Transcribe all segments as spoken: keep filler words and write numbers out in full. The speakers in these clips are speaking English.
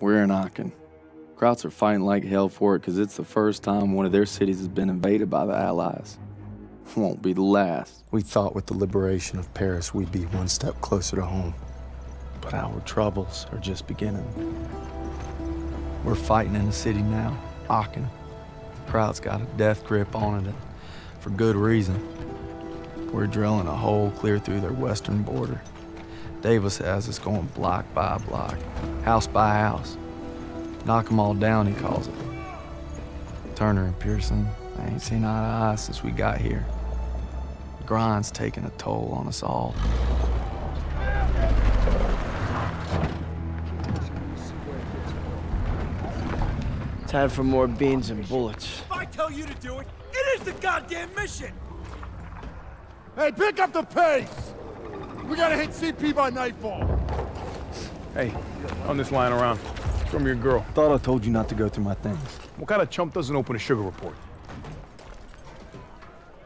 We're in Aachen. Krauts are fighting like hell for it because it's the first time one of their cities has been invaded by the Allies. Won't be the last. We thought with the liberation of Paris we'd be one step closer to home. But our troubles are just beginning. We're fighting in the city now, Aachen. The crowd's got a death grip on it, for good reason. We're drilling a hole clear through their western border. Davis has us going block by block, house by house. Knock them all down, he calls it. Turner and Pearson, I ain't seen eye to eye since we got here. The grind's taking a toll on us all. Time for more beans and bullets. If I tell you to do it, it is the goddamn mission! Hey, pick up the pace! We gotta hit C P by nightfall. Hey, I'm just lying around. It's from your girl. Thought I told you not to go through my things. What kind of chump doesn't open a sugar report?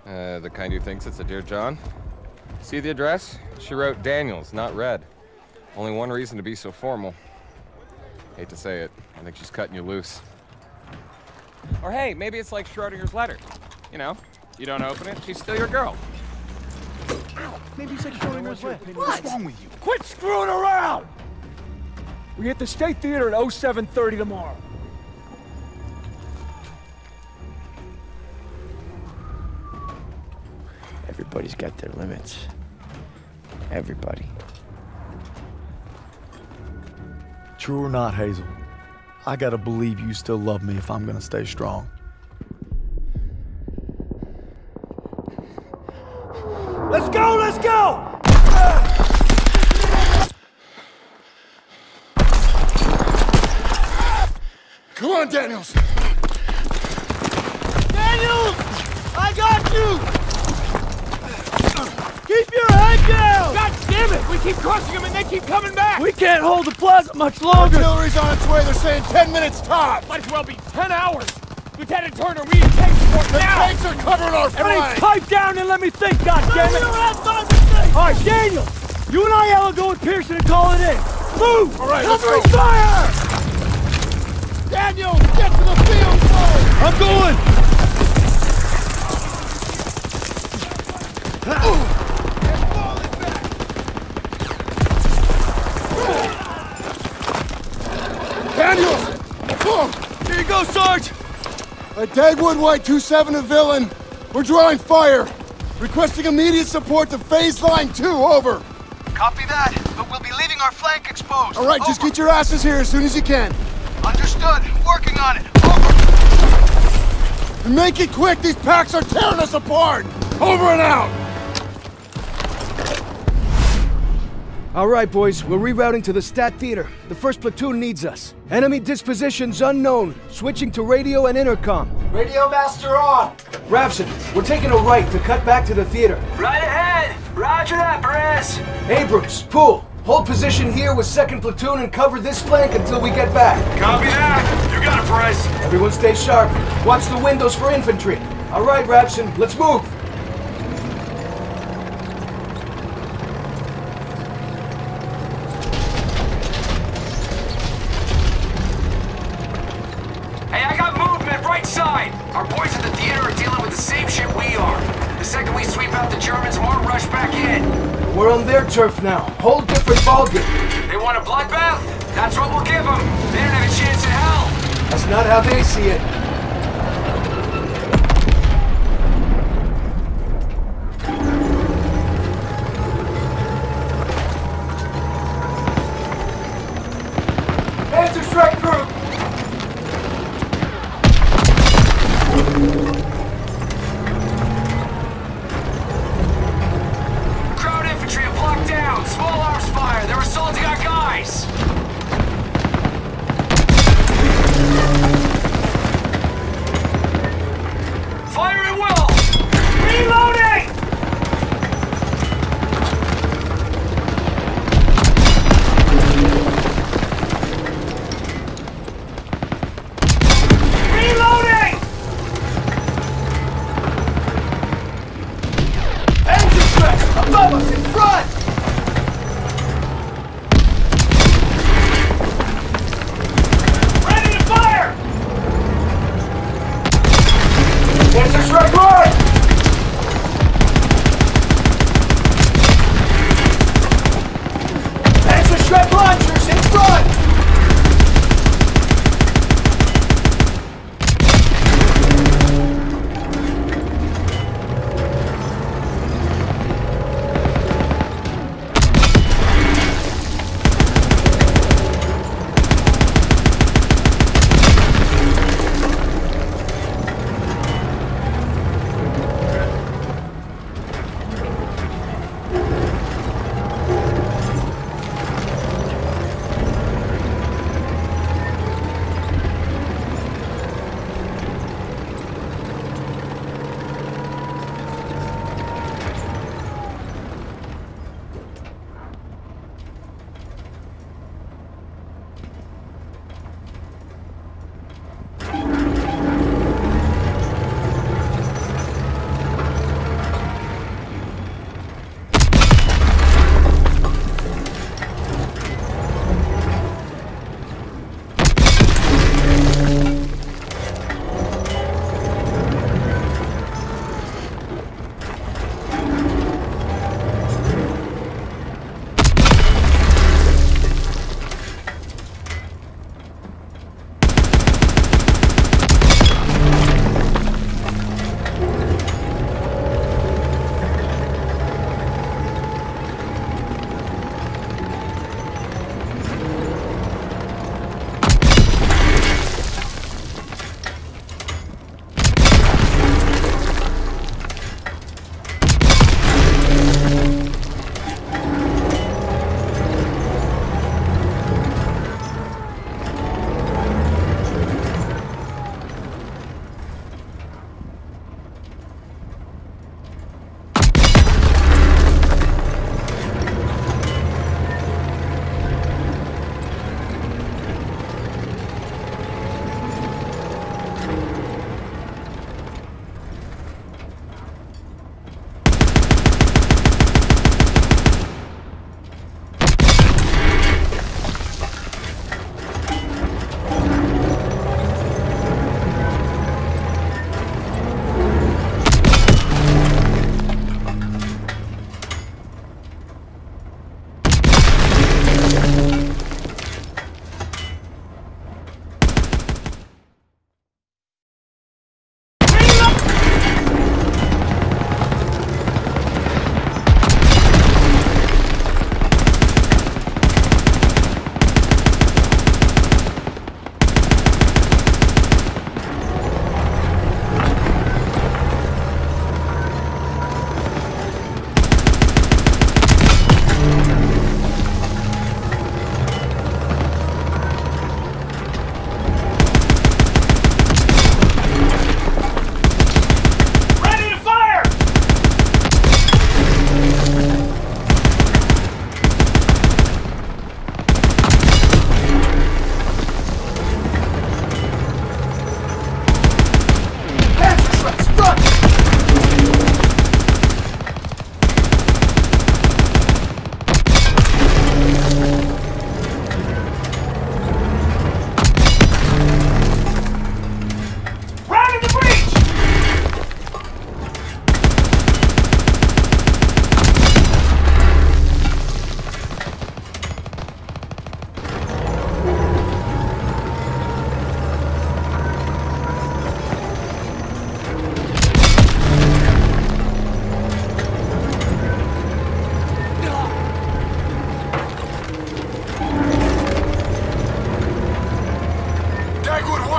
Uh, the kind who thinks it's a Dear John. See the address? She wrote Daniels, not Red. Only one reason to be so formal. Hate to say it. I think she's cutting you loose. Or hey, maybe it's like Schrodinger's letter. You know, you don't open it, she's still your girl. Ow! Maybe you said Schrodinger's letter. What? What's wrong with you? Quit screwing around! We're at the State Theater at oh seven thirty tomorrow. Everybody's got their limits. Everybody. True or not, Hazel? I gotta believe you still love me if I'm gonna stay strong. Let's go, let's go! Come on, Daniels! Daniels! I got you! Keep your head down! God damn it! We keep crushing them and they keep coming back! We can't hold the plaza much longer! Artillery's on its way, they're saying ten minutes tops! Might as well be ten hours! Lieutenant Turner, we need tank support now! The tanks are covering our flank! Everybody pipe down and let me think, goddammit! You don't have time to think! Alright, Daniel! You and Aiello go with Pearson and call it in! Move! Alright, covering fire! Daniel, get to the field zone! I'm going! Ooh. Daniels! Oh. Here you go, Sarge! At Dagwood White two seven, a villain. We're drawing fire. Requesting immediate support to phase line two, over. Copy that, but we'll be leaving our flank exposed. All right, over. Just get your asses here as soon as you can. Understood. Working on it. Over. Make it quick. These packs are tearing us apart. Over and out. All right, boys. We're rerouting to the Stat Theater. The first platoon needs us. Enemy dispositions unknown. Switching to radio and intercom. Radio master on. Rapson, we're taking a right to cut back to the theater. Right ahead. Roger that, Perez. Abrams, pull. Hold position here with second platoon and cover this flank until we get back. Copy that! You got it, Price! Everyone stay sharp. Watch the windows for infantry. All right, Rapson, let's move! Hey, I got movement right side! Our boys at the theater are dealing with the same shit we are. The second we sweep out the Germans, more rush back in. We're on their turf now. Whole different ballgame. They want a bloodbath? That's what we'll give them. They don't have a chance in hell. That's not how they see it. Panzer strike group! Small arms fire! They're assaulting our guys! Fire at will! Reloading!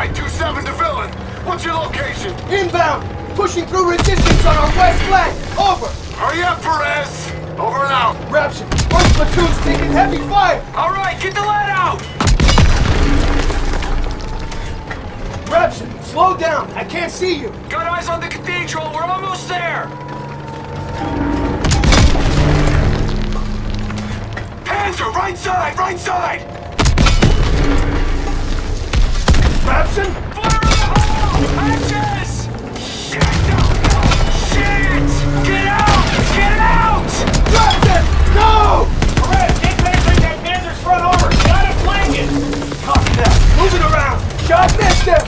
White two seven to Villain. What's your location? Inbound. Pushing through resistance on our west flank. Over. Hurry up, Perez. Over and out. Rapson, first platoon's taking heavy fire. All right, get the lead out. Rapson, slow down. I can't see you. Got eyes on the cathedral. We're almost there. Panzer, right side, right side! Rapson? Fire in the hole! Patches! Shit, no, no! Shit! Get out! Get out! Rapson! No! Perez, get back to that Panzer's front armor! Gotta flank it! Copy that! Moving around! Shot missed them!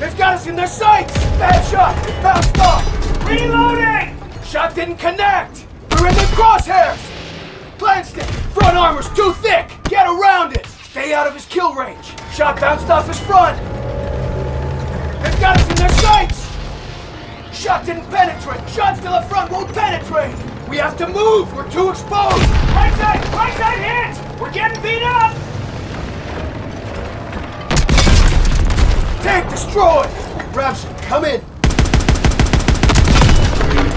They've got us in their sights! Bad shot! It bounced off! Reloading! Shot didn't connect! We're in the crosshairs! Glanced it! Front armor's too thick! Get around it! Stay out of his kill range! Shot bounced off his front! They've got us in their sights! Shot didn't penetrate! Shots to the front won't penetrate! We have to move! We're too exposed! Right side! Right side hit! We're getting beat up! Tank destroyed! Rapson, come in!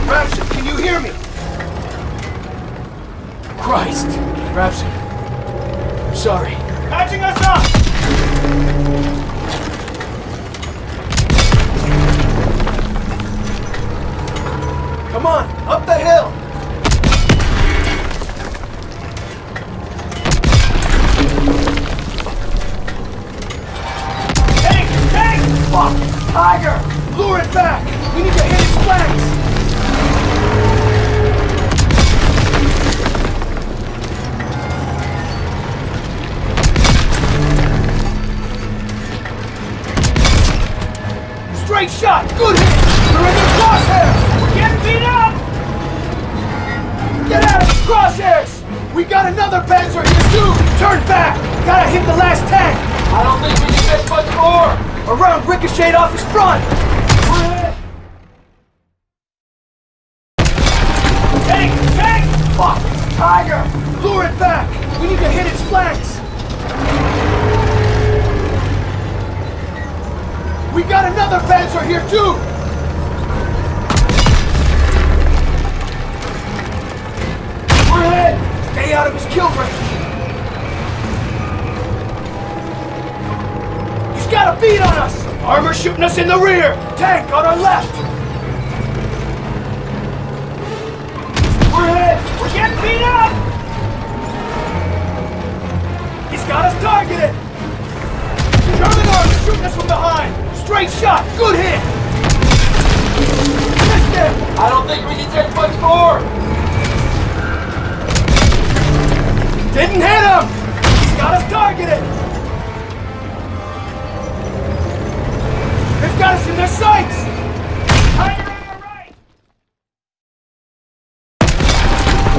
Rapson, can you hear me? Christ! Rapson, I'm sorry. Patching us up! Come on, up the hill! Tank! Tank! Fuck! Tiger! Lure it back! We need to hit its flanks! Great shot! Good hit! We're in the crosshairs! We're getting beat up! Get out of the crosshairs! We got another Panzer here too! Turn back! Gotta hit the last tank! I don't think we can get much more! A round ricocheted off his front! We're hit! Tank! Tank! Fuck! Tiger! Lure it back! We need to hit its flanks! We got another Panzer here too! We're hit! Stay out of his kill range! He's got a beat on us! Armor shooting us in the rear! Tank on our left! We're hit! We're getting beat up! He's got us targeted! German armor shooting us from behind! Great shot! Good hit! Missed him! I don't think we can take much more! Didn't hit him! He's got us targeted! They've got us in their sights! Higher on the right!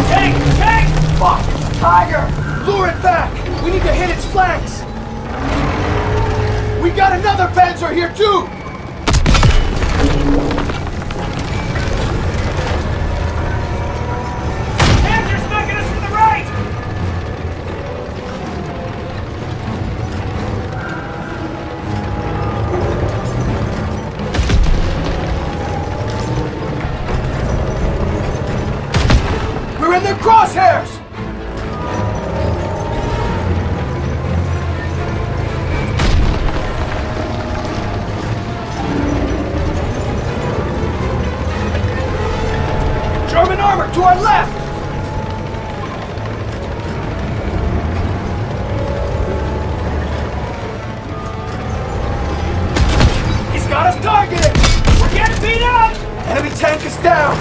Tank! Tank! Fuck! Tiger! Lure it back! We need to hit its flanks! We got another Panzer here too! Panzer's knocking us from the right! We're in their crosshairs! To our left! He's got us targeted! We're getting beat up! Enemy tank is down!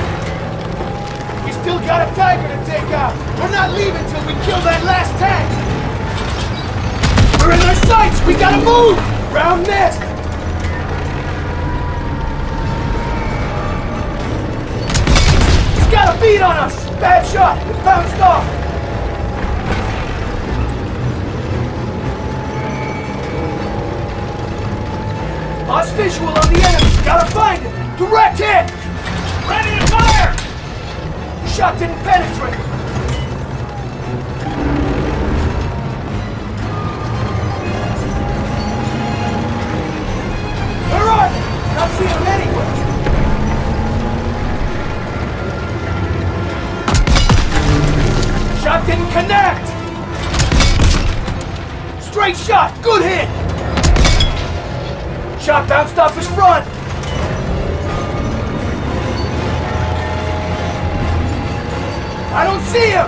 We still got a Tiger to take out! We're not leaving till we kill that last tank! We're in their sights! We gotta move! Round missed! Got a beat on us! Bad shot! It bounced off! Lost visual on the enemy! Gotta find it! Direct hit! Ready to fire! Shot didn't penetrate! Good hit! Shot bounced off his front! I don't see him!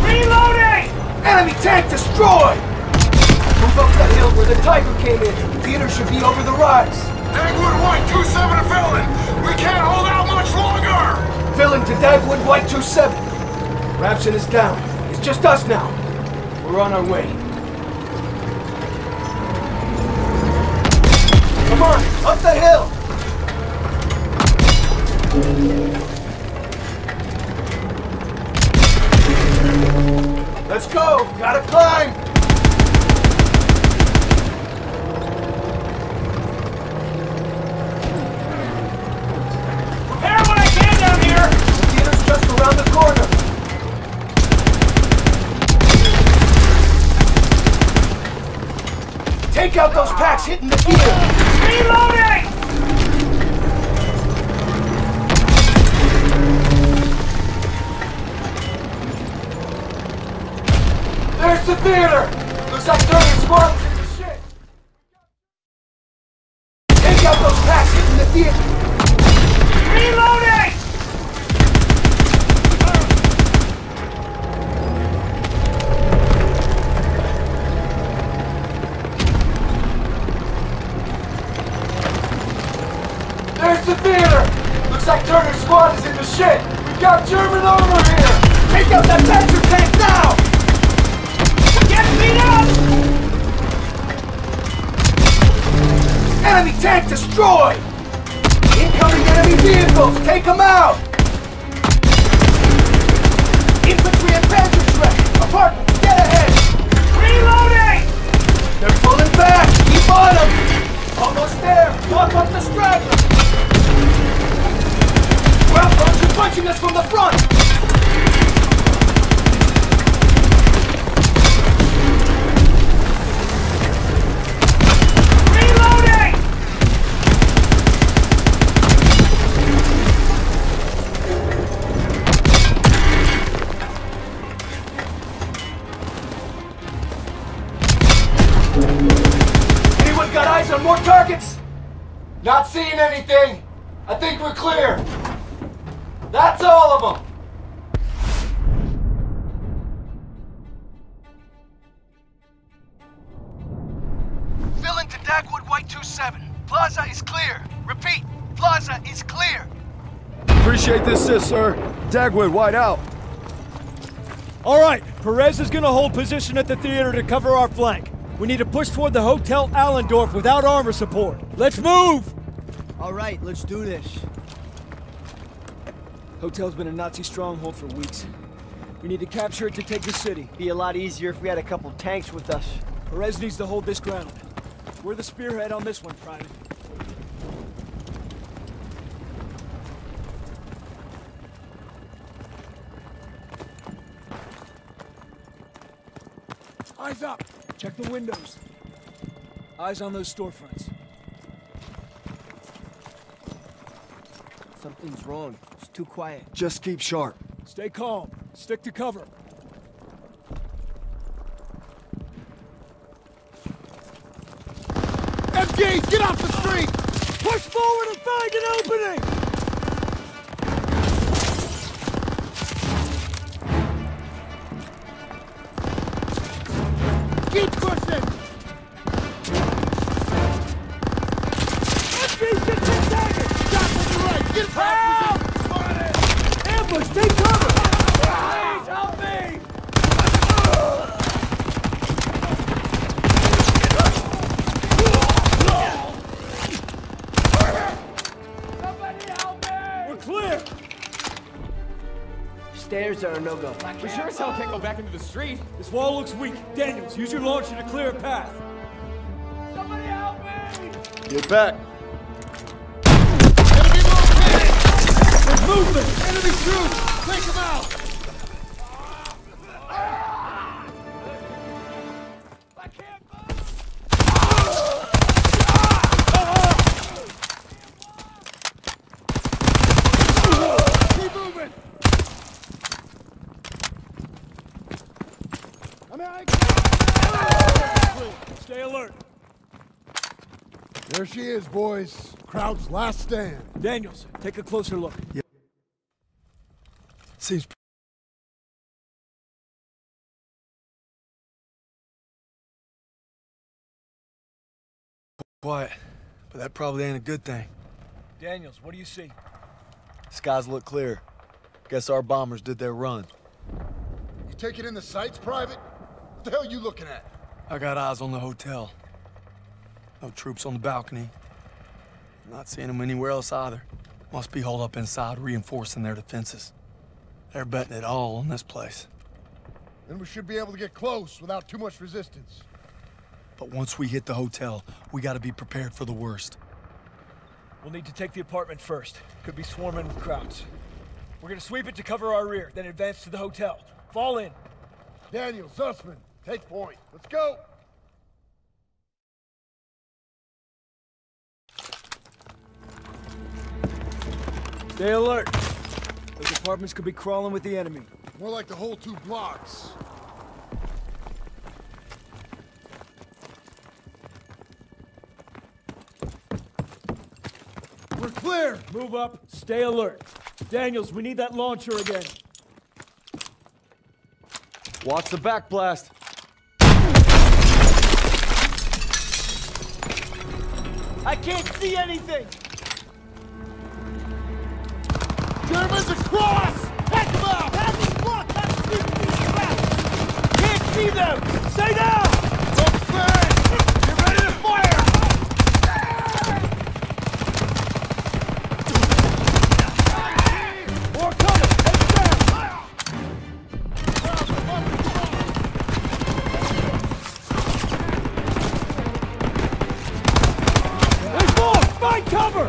Reloading! Enemy tank destroyed! Move up the hill where the Tiger came in. Peter should be over the rise. Dagwood White two seven to Villain! We can't hold out much longer! Villain to Dagwood White two seven. Rapson is down. It's just us now. We're on our way. Come on, up the hill! Let's go! Gotta climb! Prepare what I can down here! The theater's just around the corner! Take out those packs hitting the theater! Reloading! There's the theater! Looks like Turner's squad is in the shit! Take out those packs hitting the theater! Reloading! There's the theater! Looks like Turner's squad is in the shit! We've got German armor here! Take out that Panzer tank now! Enemy tank destroyed! Incoming enemy vehicles! Take them out! Infantry and Panzer track! Apartment, get ahead! Reloading! They're pulling back! Keep on them! Almost there! Walk up the straggler! Ground are punching us from the front! More targets! Not seeing anything! I think we're clear! That's all of them! Villain to Dagwood White two seven. Plaza is clear! Repeat, Plaza is clear! Appreciate this, sis, sir. Dagwood White out. Alright, Perez is gonna hold position at the theater to cover our flank. We need to push toward the Hotel Allendorf without armor support. Let's move! All right, let's do this. Hotel's been a Nazi stronghold for weeks. We need to capture it to take the city. Be a lot easier if we had a couple tanks with us. Perez needs to hold this ground. We're the spearhead on this one, Private. Eyes up! Check the windows. Eyes on those storefronts. Something's wrong. It's too quiet. Just keep sharp. Stay calm. Stick to cover. F G, get off the street! Push forward and find an opening! Keep pushing! F G's hit the target! Shot to the right! Get help! Ambush! Take cover! Please help me! Somebody help me! We're clear! Stairs are a no-go. We sure as hell can't go back into the street. This wall looks weak. Daniels, use your launcher to clear a path. Somebody help me! Get back. Enemy located! There's movement! Enemy troops! Take them out! I can't move! Keep moving! where I can. Stay alert. There she is, boys. Crowd's last stand. Daniels, take a closer look. Yeah. Seems quiet, but that probably ain't a good thing. Daniels, what do you see? Skies look clear. Guess our bombers did their run. You take it in the sights, Private? What the hell are you looking at? I got eyes on the hotel. No troops on the balcony. I'm not seeing them anywhere else either. Must be holed up inside, reinforcing their defenses. They're betting it all on this place. Then we should be able to get close without too much resistance. But once we hit the hotel, we gotta be prepared for the worst. We'll need to take the apartment first. Could be swarming with crowds. We're gonna sweep it to cover our rear, then advance to the hotel. Fall in. Daniel, Zussman, take point. Let's go! Stay alert. Those apartments could be crawling with the enemy. More like the whole two blocks. We're clear! Move up, stay alert. Daniels, we need that launcher again. Watch the backblast. I can't see anything! Germans across! Hack them out! Passing block! That's these traps! Can't see them! Stay down! Don't flinch! Get ready to fire! More coming! Head down! There's more! Find cover!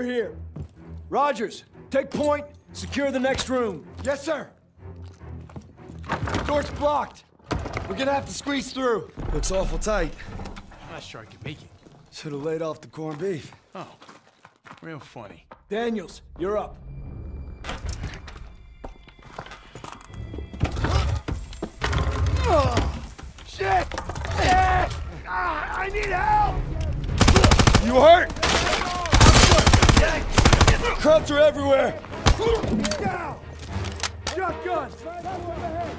Here. Rogers, take point, secure the next room. Yes, sir. Door's blocked. We're gonna have to squeeze through. Looks awful tight. I'm not sure I can make it. Should have laid off the corned beef. Oh, real funny. Daniels, you're up. Oh, shit! Yeah. Ah, I need help! You hurt? Crowds are everywhere! Get down! Shotgun! Right up ahead!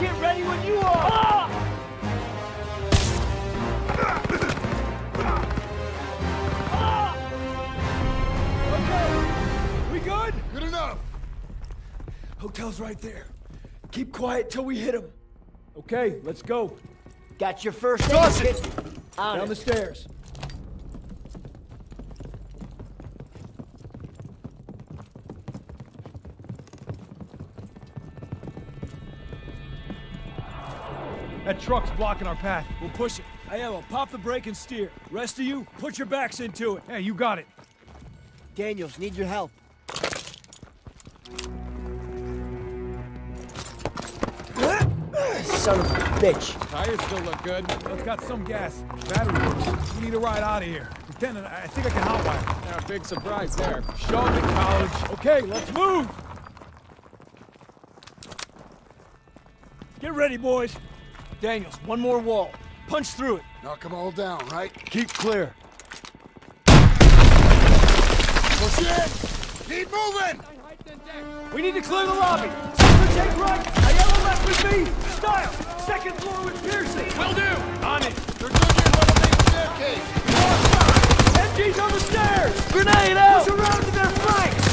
Get ready when you Okay, we good? Good enough. Hotel's right there. Keep quiet till we hit him. Okay, let's go. Got your first Dawson. Down the stairs. That truck's blocking our path. We'll push it. Aiello, pop the brake and steer. Rest of you, put your backs into it. Hey, you got it. Daniels, need your help. Son of a bitch. Tires still look good. Well, it's got some gas. Battery works. We need a ride out of here. Lieutenant, I think I can hotwire. Yeah, big surprise there. Shaw at college. Okay, let's move. Get ready, boys. Daniels, one more wall. Punch through it. Knock them all down, right? Keep clear. Push in! Keep moving! We need to clear the lobby. Silver, take right. Aiello left with me. Stiles, second floor with Pearson. Will do. On it. They're looking for the main staircase. M G's on the stairs. Grenade out. Push around to their flanks.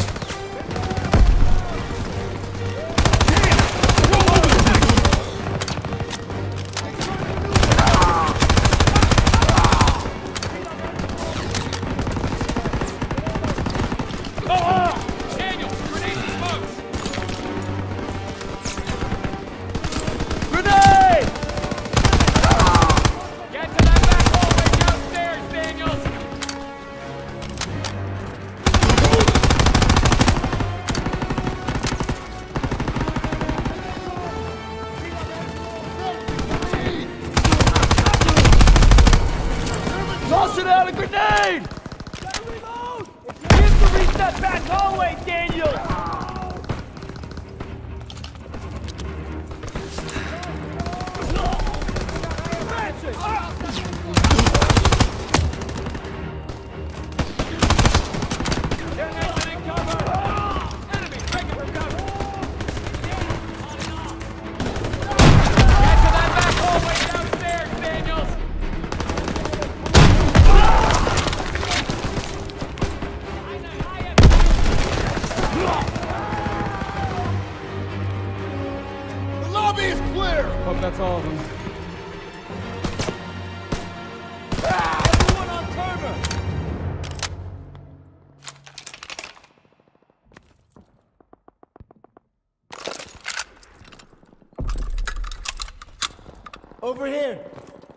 Over here.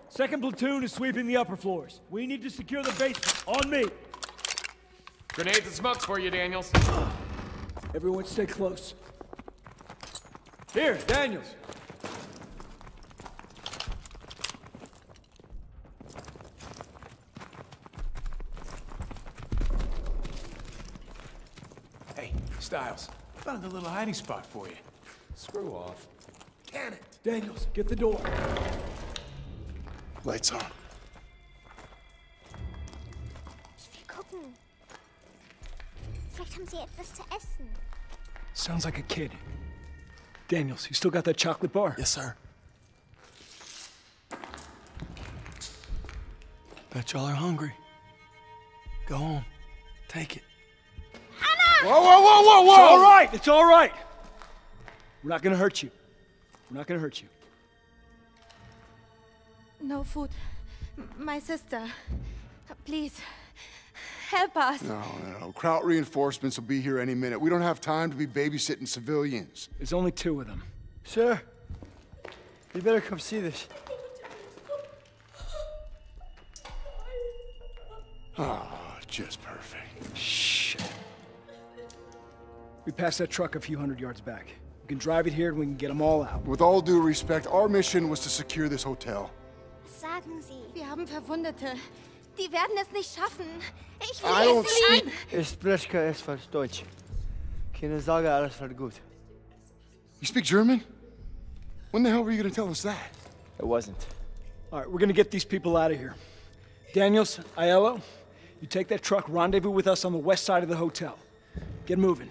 Second platoon is sweeping the upper floors. We need to secure the basement. On me. Grenades and smokes for you, Daniels. Everyone stay close. Here, Daniels. Hey, Stiles. Found a little hiding spot for you. Screw off. Can it. Daniels, get the door. Lights on. Ich will gucken. Vielleicht haben sie etwas zu essen. Sounds like a kid. Daniels, you still got that chocolate bar? Yes, sir. Bet y'all are hungry. Go home. Take it. Anna! Whoa, whoa, whoa, whoa, whoa! It's all right! It's all right! We're not gonna hurt you. We're not gonna hurt you. No food. My sister. Please, help us. No, no, no. Kraut reinforcements will be here any minute. We don't have time to be babysitting civilians. There's only two of them. Sir, you better come see this. Ah, oh, just perfect. Shit. We passed that truck a few hundred yards back. We can drive it here and we can get them all out. With all due respect, our mission was to secure this hotel. Sagen Sie, wir haben Verwundete. Die werden es nicht schaffen. Ich will es nicht. Ich spreche kein Deutsch. Keine Sorge, alles wird gut. You speak German? When the hell were you going to tell us that? It wasn't. All right, we're going to get these people out of here. Daniels, Aiello, you take that truck, rendezvous with us on the west side of the hotel. Get moving.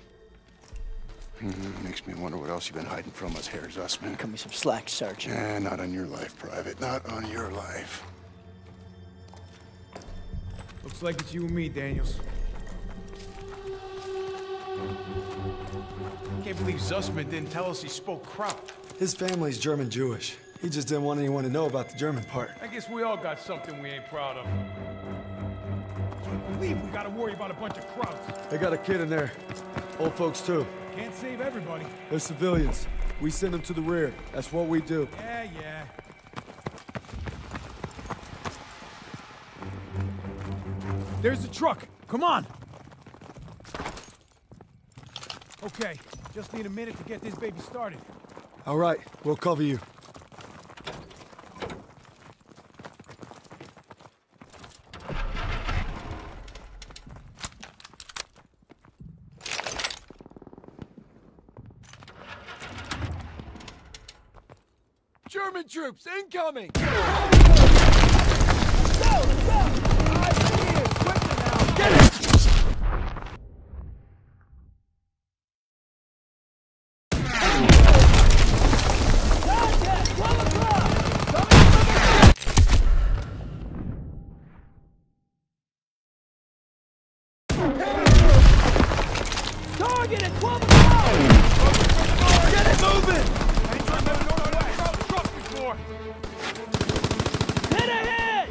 Mm-hmm. Makes me wonder what else you've been hiding from us, Herr Zussman. Cut me some slack, Sergeant. Eh, not on your life, Private. Not on your life. Looks like it's you and me, Daniels. I can't believe Zussman didn't tell us he spoke Kraut. His family's German-Jewish. He just didn't want anyone to know about the German part. I guess we all got something we ain't proud of. I can't believe we gotta worry about a bunch of Krauts. They got a kid in there. Old folks, too. Can't save everybody. They're civilians. We send them to the rear. That's what we do. Yeah, yeah. There's the truck. Come on. Okay. Just need a minute to get this baby started. All right. We'll cover you. German troops incoming! Let's go! Let's go! I see you! Quickly now! Get it! Contact! twelve o'clock! Coming from the back! Target at twelve o'clock! Get it moving! Anytime they've been on our way! Hit ahead!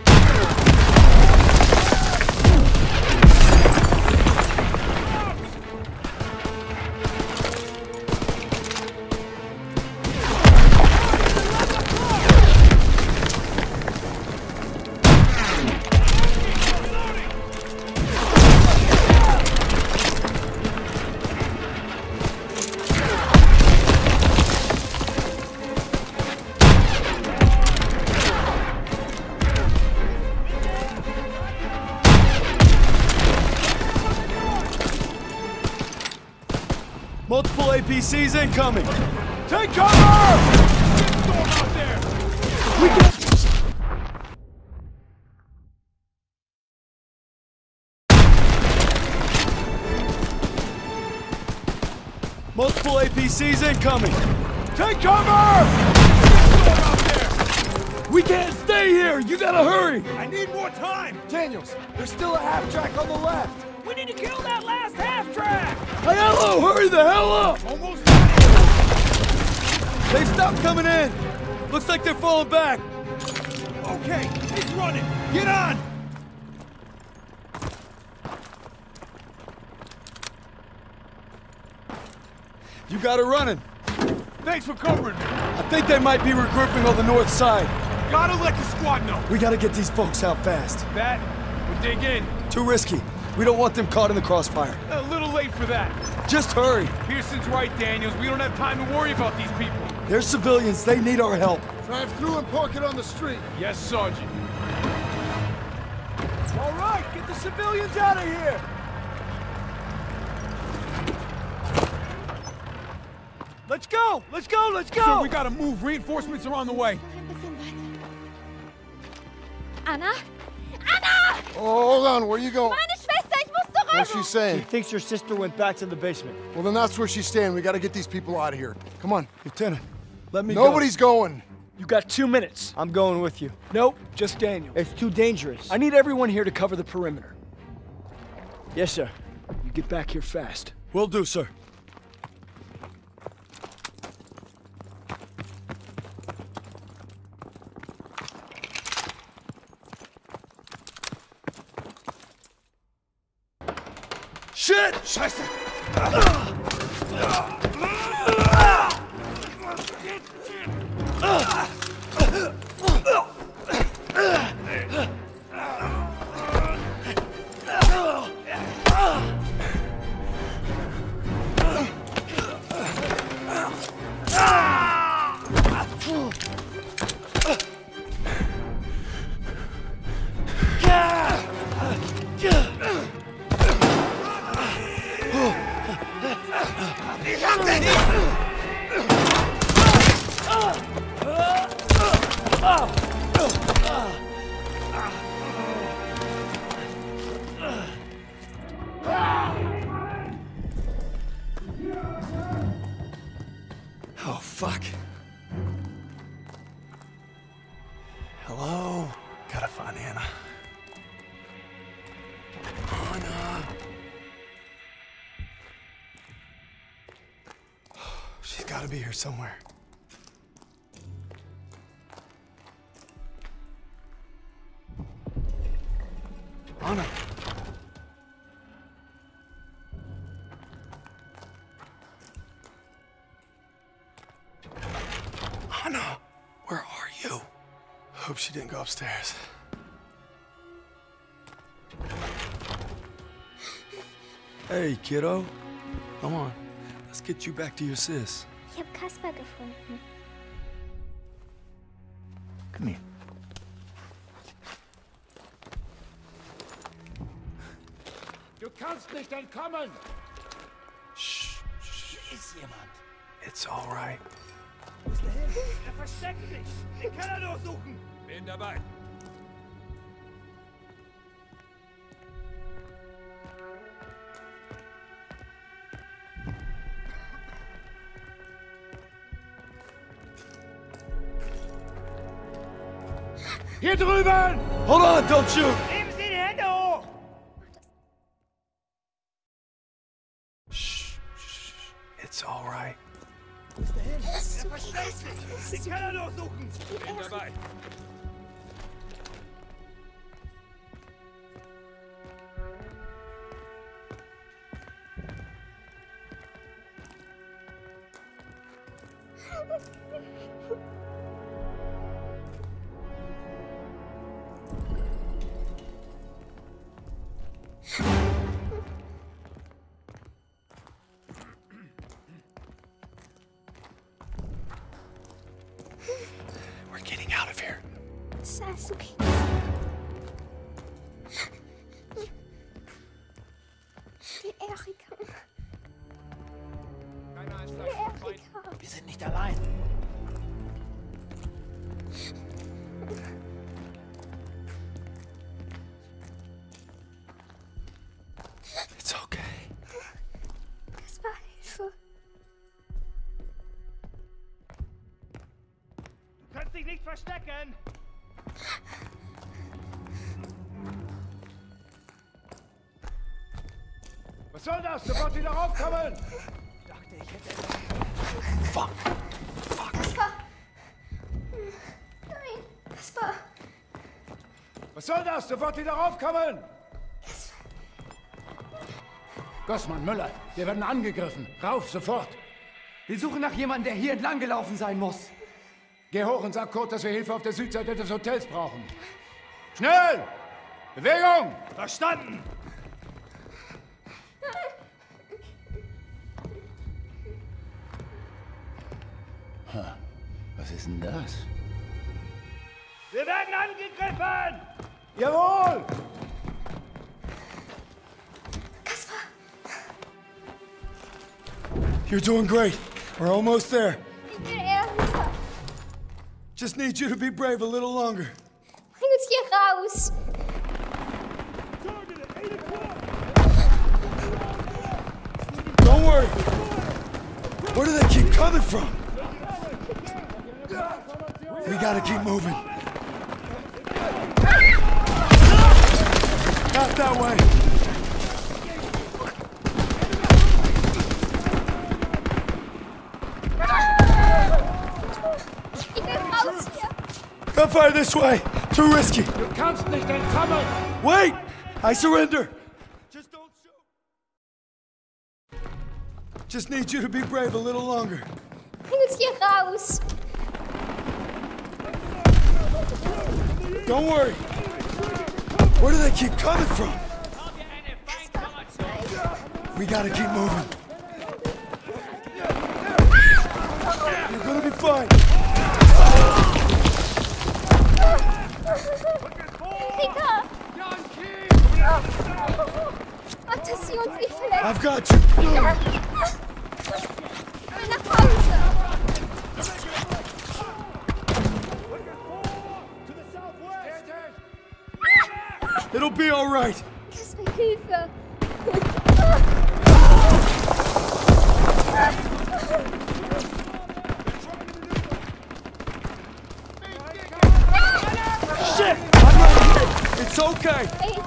A P C's incoming! Take cover! Out there. We can... Multiple A P C's incoming! Take cover! Out there. We can't stay here! You gotta hurry! I need more time! Daniels, there's still a half-track on the left! We need to kill that last half-track! Aiello, hurry the hell up! Almost done. They've stopped coming in! Looks like they're falling back! Okay, he's running! Get on! You got her running! Thanks for covering me! I think they might be regrouping on the north side. Gotta let the squad know! We gotta get these folks out fast. That, we dig in. Too risky. We don't want them caught in the crossfire. A little late for that. Just hurry. Pearson's right, Daniels. We don't have time to worry about these people. They're civilians. They need our help. Drive through and park it on the street. Yes, Sergeant. All right, get the civilians out of here. Let's go. Let's go. Let's go. So we gotta move. Reinforcements are on the way. Anna? Anna! Oh, hold on. Where are you going? What's she saying? She thinks your sister went back to the basement. Well, then that's where she's staying. We gotta get these people out of here. Come on. Lieutenant, let me Nobody's go. Nobody's going. You got two minutes. I'm going with you. Nope, just Daniel. It's too dangerous. I need everyone here to cover the perimeter. Yes, sir. You get back here fast. Will do, sir. Shit! Scheiße! Ah! Hello? Gotta find Anna. Anna! She's gotta be here somewhere. Anna! Anna! Where are you? Hope she didn't go upstairs. Hey, kiddo. Come on. Let's get you back to your sis. Ich hab Kasper gefunden. Come here. Du kannst nicht entkommen! Shh. Hier ist jemand. It's all right. Wo ist der hin? Er versteckt sich! Den kann er durchsuchen! Bin dabei! Hier drüben! Hold on, don't shoot! Nehmen Sie die Hände hoch! Shh, shh, it's all right. Wo ist der hin? Er versteckt sich! Den kann er durchsuchen! Bin dabei! Nicht verstecken! Was soll das? Sofort wieder raufkommen! Ich dachte, ich hätte etwas. Fuck! Fuck! Kasper! Nein! Kasper! Was soll das? Sofort wieder raufkommen! Gossmann, Müller, wir werden angegriffen. Rauf, sofort! Wir suchen nach jemandem, der hier entlang gelaufen sein muss. Geh hoch und sag Kurt, dass wir Hilfe auf der Südseite des Hotels brauchen. Schnell! Bewegung! Verstanden! Ha, was ist denn das? Wir werden angegriffen! Jawohl! Kasper! You're doing great. We're almost there. Just need you to be brave a little longer. Bring uns hier raus! Don't worry! Where do they keep coming from? We gotta keep moving. Not that way! Don't fire this way! Too risky! You can't stay in cover! Wait! I surrender! Just don't shoot! Just need you to be brave a little longer. Bring uns hier raus! Don't worry! Where do they keep coming from? We gotta keep moving. You're gonna be fine! I've got you! It'll be all right! shit! I'm right here! It's okay! Enemies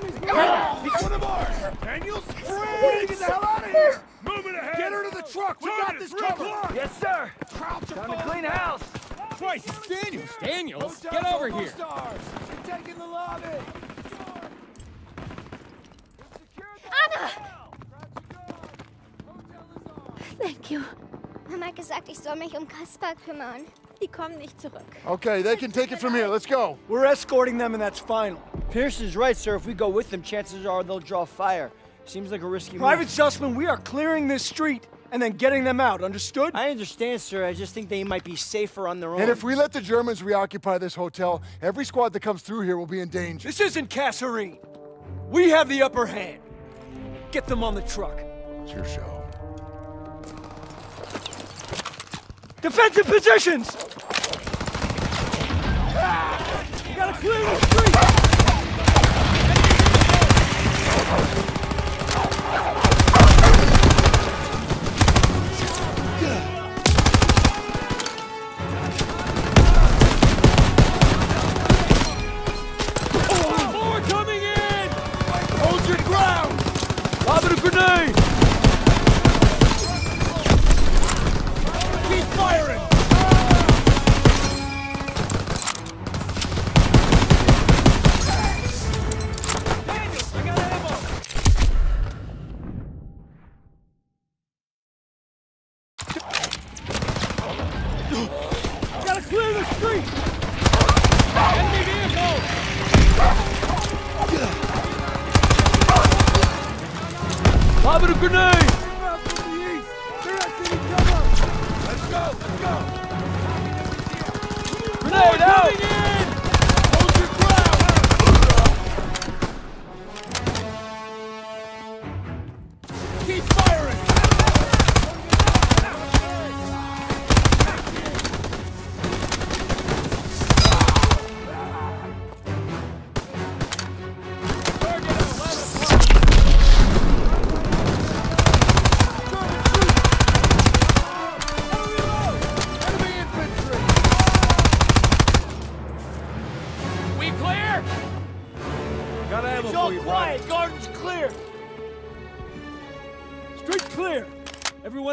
moving! He's one of ours! Daniels, free! Get the hell out of here! Moving ahead! Get her to the truck! We got this covered! Yes, sir! Crouch time to clean house! Price, it's Daniels! Daniels, get over here! You're taking the lobby! Anna! Thank you. Mike gesagt, ich soll mich um Kasper kümmern. Die kommen nicht zurück. Okay, they can take it from here. Let's go. We're escorting them and that's final. Pearson's right, sir. If we go with them, chances are they'll draw fire. Seems like a risky Private move. Private Zussman, we are clearing this street and then getting them out. Understood? I understand, sir. I just think they might be safer on their own. And if we let the Germans reoccupy this hotel, every squad that comes through here will be in danger. This isn't Kasserine. We have the upper hand. Get them on the truck. It's your show. Defensive positions! Ah, you gotta clear the street! Oh, more coming in! Hold your ground! Lob it a grenade! Firing! Daniels, I got ammo! You gotta clear the street! Enemy vehicles! Lob it a grenade! Let's go! Grenade out! Hold your ground! Keep firing!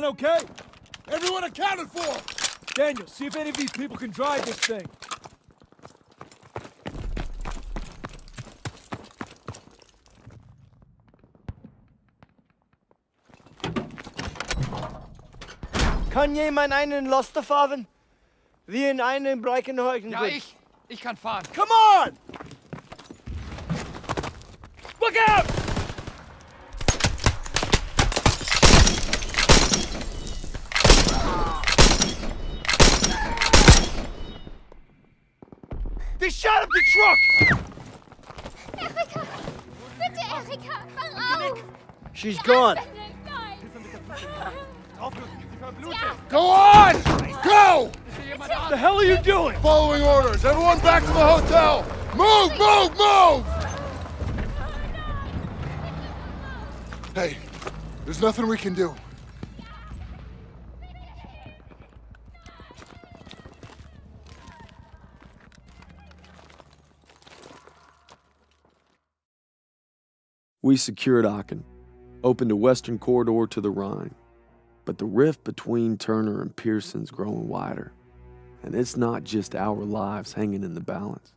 Okay? Everyone accounted for! Daniel, see if any of these people can drive this thing. Kann jemand einen Laster fahren? Wie in einem Breckenhäusen. Ja, ich, ich kann fahren. Come on! Look out! They shot up the truck! Erika! Bitte, Erika! Fang auf! She's gone! Go on! Go! What the hell are you doing? Following orders! Everyone back to the hotel! Move! Move! Move! Hey, there's nothing we can do. We secured Aachen, opened a western corridor to the Rhine, but the rift between Turner and Pearson's growing wider, and it's not just our lives hanging in the balance.